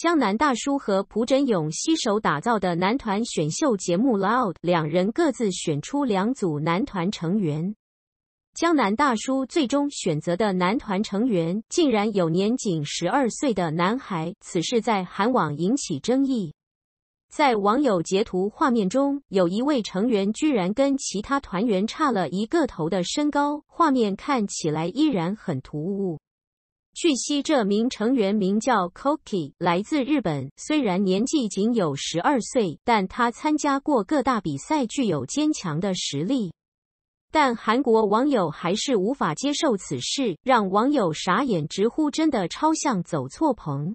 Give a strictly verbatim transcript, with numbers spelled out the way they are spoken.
江南大叔和朴真勇携手打造的男团选秀节目 Loud， 两人各自选出两组男团成员。江南大叔最终选择的男团成员竟然有年仅十二岁的男孩，此事在韩网引起争议。在网友截图画面中，有一位成员居然跟其他团员差了一个头的身高，画面看起来依然很突兀。 据悉，这名成员名叫 Koki， 来自日本。虽然年纪仅有十二岁，但他参加过各大比赛，具有坚强的实力。但韩国网友还是无法接受此事，让网友傻眼，直呼真的超像走错棚。